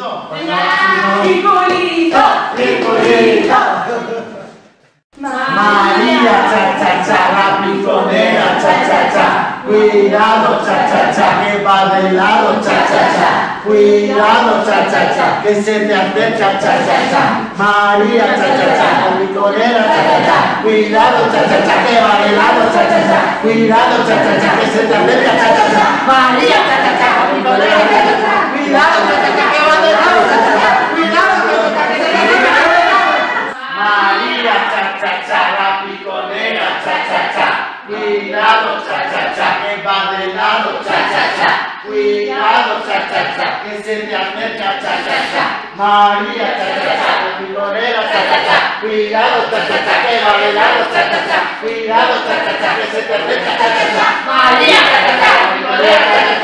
Picolito. Venga, Picolito, Picolito. María, cha, cha, cha, la piconera, cha, cha, cha. Cuidado, cha, cha, cha, que va de lado, cha, cha, cha. Cuidado, cha, cha, cha, que se te acerca, cha, cha, cha. María, cha, cha, cha, la piconera, cha, cha, cha. Cuidado, cha, cha, cha, que va de lado, cha, cha, cha. Cuidado, cha, cha, cha, que se te acerca, cha, cha, cha. María, cha, cha, cha, la piconera, cha, cha, cha. Cuidado, cha, cha, cha, que va de lado, cha, cha, cha. Cuidado, cha, cha, que se te acerca, cha, cha, cha. María, cha, cha, cha, la piconera, cha, cha, cha. Cuidado, cha, cha, cha, que va de lado, cha, cha, cha. Cuidado, cha, cha, cha, que se te acerca, cha, cha, cha. María, cha, cha, cha, la piconera, cha, cha, cha. Cuidado, cha, cha, cha, que va de lado, cha, cha, cha. Cuidado, cha, cha, cha, que se te acerca, cha, cha, cha. María, cha, cha, cha, la piconera, cha, cha, cha.